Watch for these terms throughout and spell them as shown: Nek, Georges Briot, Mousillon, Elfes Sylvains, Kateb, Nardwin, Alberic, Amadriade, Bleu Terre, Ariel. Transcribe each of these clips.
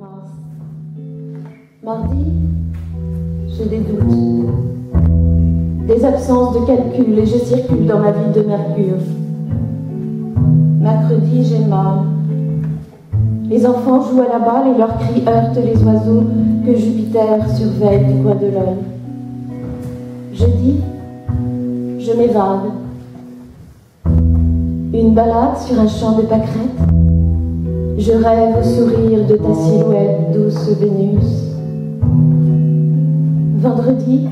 mars. Mardi, j'ai des doutes, des absences de calcul et je circule dans ma ville de Mercure. Mercredi, j'ai mal. Les enfants jouent à la balle et leurs cris heurtent les oiseaux que Jupiter surveille du coin de l'œil. Jeudi, je m'évade. Une balade sur un champ de pâquerettes. Je rêve au sourire de ta silhouette, douce Vénus. Vendredi,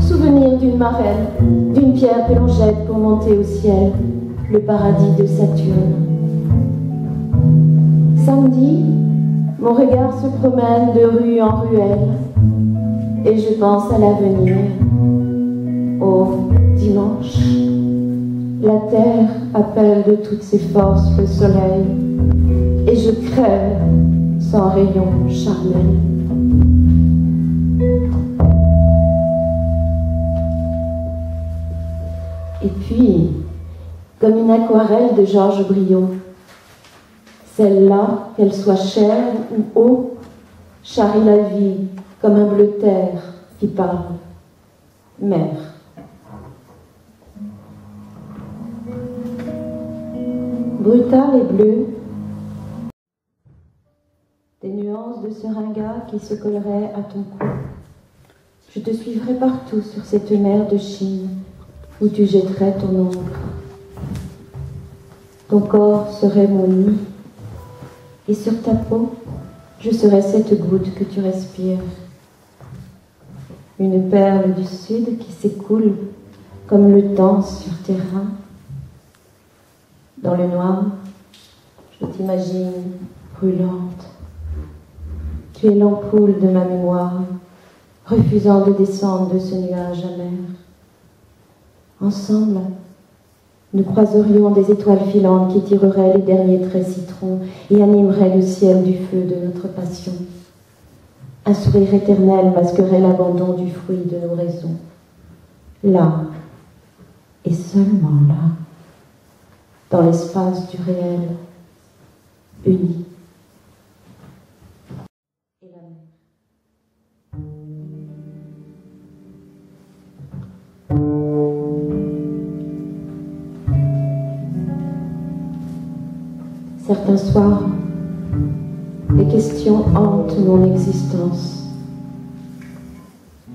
souvenir d'une marelle, d'une pierre que l'on jette pour monter au ciel, le paradis de Saturne. Samedi, mon regard se promène de rue en ruelle, et je pense à l'avenir. Oh, dimanche, la terre appelle de toutes ses forces le soleil, et je crève sans rayon charnel. Et puis, comme une aquarelle de Georges Briot, celle-là, qu'elle soit chère ou eau, charrie la vie comme un bleu terre qui parle, mère. Brutal et bleu, des nuances de seringa qui se colleraient à ton cou. Je te suivrai partout sur cette mer de Chine où tu jetterais ton ombre. Ton corps serait mon nid, et sur ta peau, je serais cette goutte que tu respires. Une perle du sud qui s'écoule comme le temps sur tes reins. Dans le noir, je t'imagine brûlante. Tu es l'ampoule de ma mémoire, refusant de descendre de ce nuage amer. Ensemble, nous croiserions des étoiles filantes qui tireraient les derniers traits citrons et animeraient le ciel du feu de notre passion. Un sourire éternel masquerait l'abandon du fruit de nos raisons. Là, et seulement là, dans l'espace du réel, unis. Certains soirs, les questions hantent mon existence.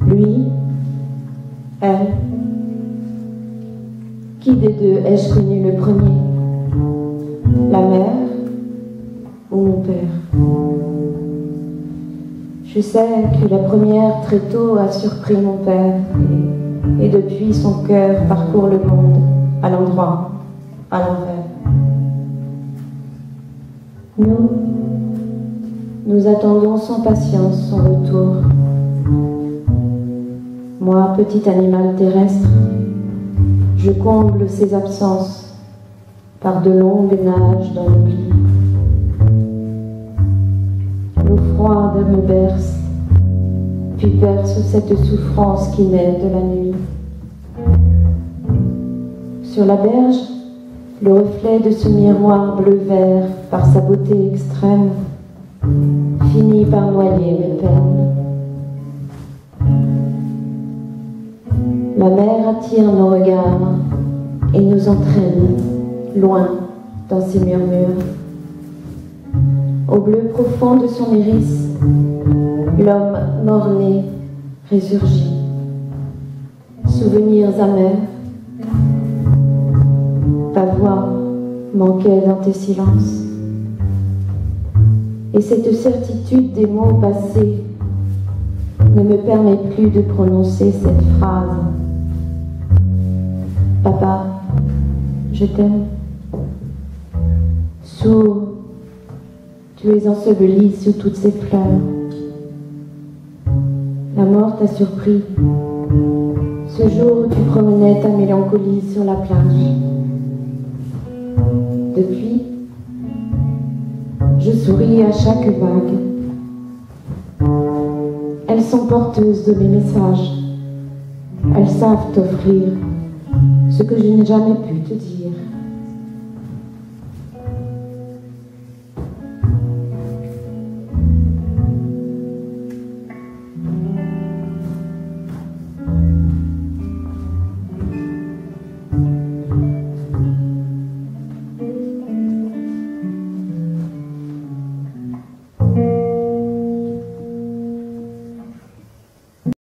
Lui, elle, qui des deux ai-je connu le premier? La mère ou mon père? Je sais que la première très tôt a surpris mon père et depuis son cœur parcourt le monde, à l'endroit, à l'envers. Nous attendons sans patience son retour. Moi, petit animal terrestre, je comble ses absences par de longues nages dans l'oubli. L'eau froide me berce, puis berce cette souffrance qui naît de la nuit. Sur la berge, le reflet de ce miroir bleu-vert, par sa beauté extrême, finit par noyer mes peines. La mer attire nos regards et nous entraîne loin dans ses murmures. Au bleu profond de son iris, l'homme mort-né résurgit. Souvenirs amers, ta voix manquait dans tes silences. Et cette certitude des mots passés ne me permet plus de prononcer cette phrase. Papa, je t'aime. Sourd, tu es enseveli sous toutes ces fleurs. La mort t'a surpris, ce jour où tu promenais ta mélancolie sur la plage. Depuis, je souris à chaque vague. Elles sont porteuses de mes messages. Elles savent t'offrir ce que je n'ai jamais pu te dire.